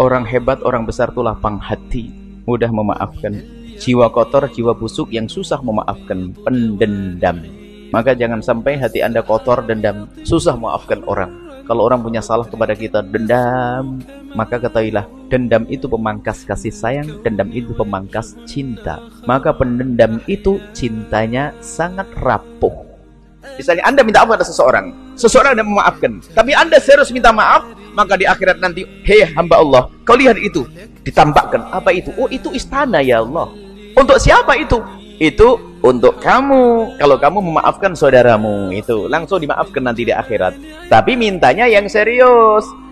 Orang hebat, orang besar itu lapang hati, mudah memaafkan. Jiwa kotor, jiwa busuk yang susah memaafkan, pendendam. Maka jangan sampai hati Anda kotor, dendam, susah memaafkan orang. Kalau orang punya salah kepada kita, dendam, maka ketahuilah dendam itu pemangkas kasih sayang, dendam itu pemangkas cinta. Maka pendendam itu cintanya sangat rapuh. Misalnya Anda minta maaf kepada seseorang, seseorang yang memaafkan, tapi Anda serius minta maaf, maka di akhirat nanti, hei hamba Allah, kau lihat itu, ditampakkan. Apa itu? Oh, itu istana ya Allah. Untuk siapa itu? Itu untuk kamu, kalau kamu memaafkan saudaramu, itu langsung dimaafkan nanti di akhirat. Tapi mintanya yang serius.